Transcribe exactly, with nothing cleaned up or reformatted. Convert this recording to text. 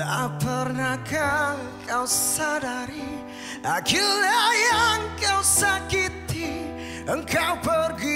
Tak pernahkah kau sadari, akhirnya yang kau sakiti, engkau pergi.